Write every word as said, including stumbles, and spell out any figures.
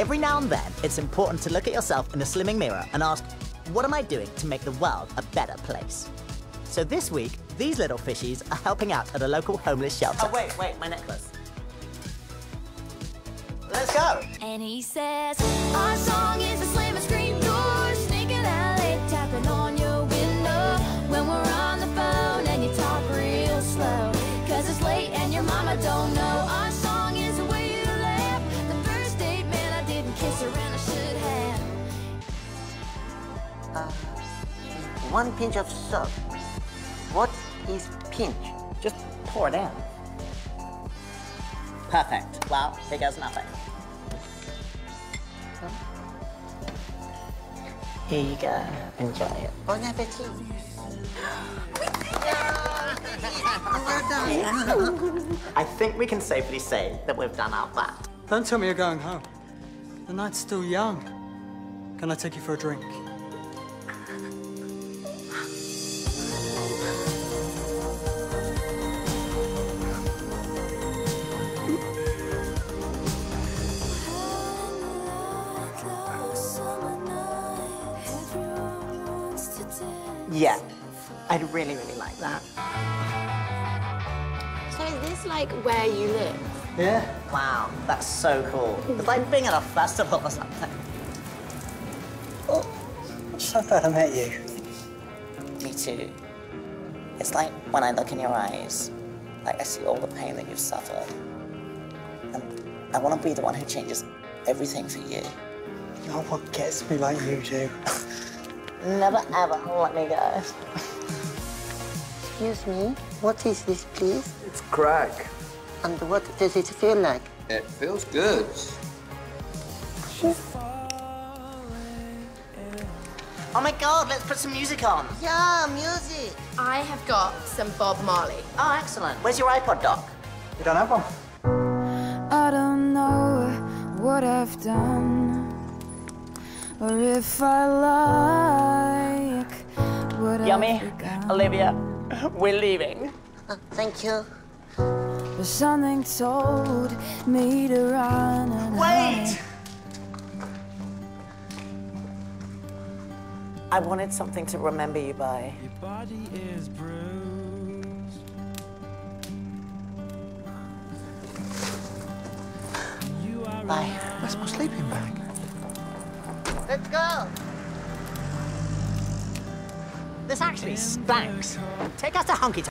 Every now and then, it's important to look at yourself in the slimming mirror and ask, what am I doing to make the world a better place? So this week, these little fishies are helping out at a local homeless shelter. Oh, wait, wait, my necklace. Let's go! And he says, our song is a slam and scream door, sneaking alley, tapping on your window. When we're on the phone and you talk real slow, cause it's late and your mama don't know. Our song is the way you laugh. The first date, man, I didn't kiss her and I should have. Uh, one pinch of soap. What is pinch? Just pour it out. Perfect. Well, here goes nothing. Here you go. Enjoy it. Bon appetit. I think we can safely say that we've done our part. Don't tell me you're going home. The night's still young. Can I take you for a drink? Yeah, I'd really, really like that. So is this, like, where you live? Yeah. Wow, that's so cool. It's like being at a festival or something. Oh, I'm so glad I met you. Me too. It's like when I look in your eyes, like I see all the pain that you've suffered. And I want to be the one who changes everything for you. No one gets me like you do. Never ever let me go. Excuse me, what is this, please? It's crack. And what does it feel like? It feels good. Oh my God, let's put some music on. Yeah, music. I have got some Bob Marley. Oh, excellent. Where's your iPod, Doc? You don't have one? I don't know what I've done. Or if I like what Yummy, I've Olivia, we're leaving. Uh, thank you. But something told me to run and wait! I wanted something to remember you by. Your body is bruised. You are bye. Where's my sleeping bag? Let's go! This actually stinks. Take us to Honky Tonk.